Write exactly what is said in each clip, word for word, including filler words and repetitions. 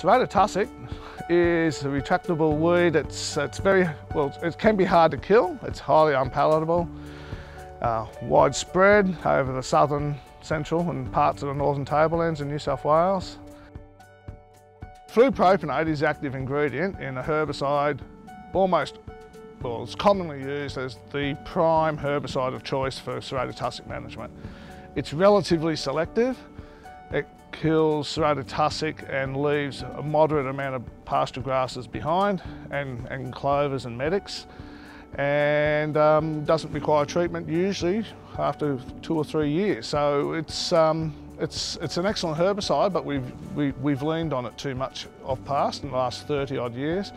Serrated tussock is a retractable weed. It's, it's very, well, it can be hard to kill. It's highly unpalatable, uh, widespread over the southern, central and parts of the northern tablelands in New South Wales. Flupropanate is the active ingredient in a herbicide almost, well, it's commonly used as the prime herbicide of choice for serrated tussock management. It's relatively selective. It kills serrated tussock and leaves a moderate amount of pasture grasses behind and, and clovers and medics, and um, doesn't require treatment usually after two or three years. So it's, um, it's, it's an excellent herbicide, but we've, we, we've leaned on it too much off past in the last thirty odd years.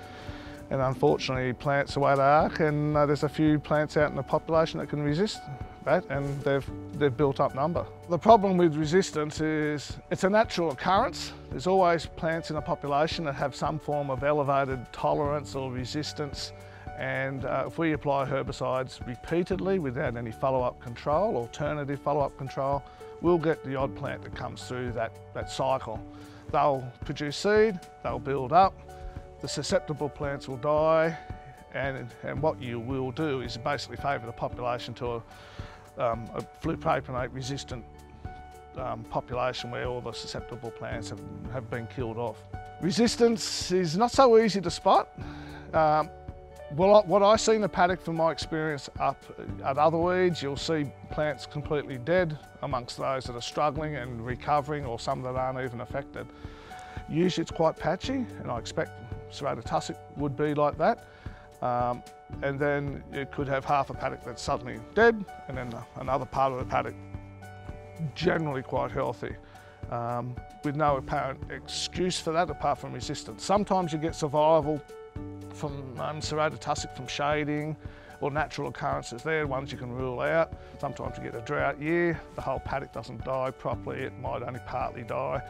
And unfortunately, plants the way they are, and uh, there's a few plants out in the population that can resist that, and they've, they've built up number. The problem with resistance is it's a natural occurrence. There's always plants in a population that have some form of elevated tolerance or resistance. And uh, if we apply herbicides repeatedly without any follow-up control, alternative follow-up control, we'll get the odd plant that comes through that, that cycle. They'll produce seed, they'll build up, the susceptible plants will die, and, and what you will do is basically favour the population to a, um, a flupropanate resistant um, population where all the susceptible plants have, have been killed off. Resistance is not so easy to spot. Um, Well, what I see in the paddock from my experience up at other weeds, you'll see plants completely dead amongst those that are struggling and recovering, or some that aren't even affected. Usually it's quite patchy, and I expect serrated tussock would be like that. Um, and then you could have half a paddock that's suddenly dead, and then another part of the paddock generally quite healthy. Um, with no apparent excuse for that apart from resistance. Sometimes you get survival from um, serrated tussock from shading or natural occurrences there, ones you can rule out. Sometimes you get a drought year, the whole paddock doesn't die properly, it might only partly die.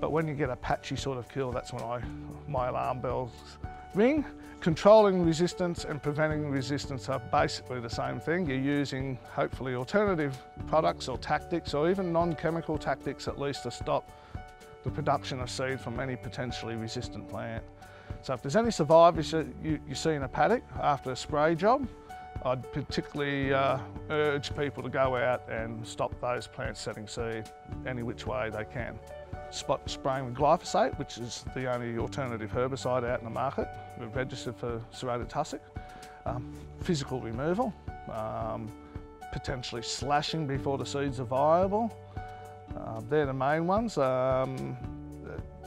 But when you get a patchy sort of kill, that's when I, my alarm bells ring. Controlling resistance and preventing resistance are basically the same thing. You're using hopefully alternative products or tactics, or even non-chemical tactics at least, to stop the production of seed from any potentially resistant plant. So if there's any survivors that you, you see in a paddock after a spray job, I'd particularly uh, urge people to go out and stop those plants setting seed any which way they can. Spot spraying with glyphosate, which is the only alternative herbicide out in the market. We're registered for serrated tussock. Um, physical removal, um, potentially slashing before the seeds are viable. Uh, they're the main ones. Um,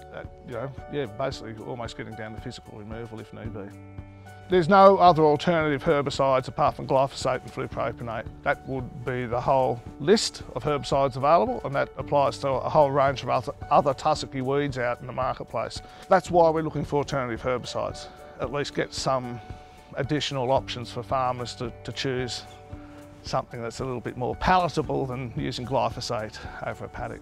Uh, you know, yeah, basically almost getting down to physical removal if need be. There's no other alternative herbicides apart from glyphosate and flupropanate. That would be the whole list of herbicides available, and that applies to a whole range of other, other tussocky weeds out in the marketplace. That's why we're looking for alternative herbicides, at least get some additional options for farmers to, to choose something that's a little bit more palatable than using glyphosate over a paddock.